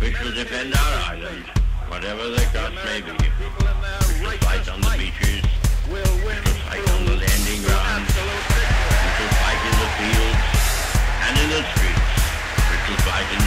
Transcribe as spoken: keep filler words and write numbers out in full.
We shall defend our island, whatever the cost may be. We shall fight on the beaches, we shall fight on the landing grounds, we shall fight in the fields and in the streets, we shall fight in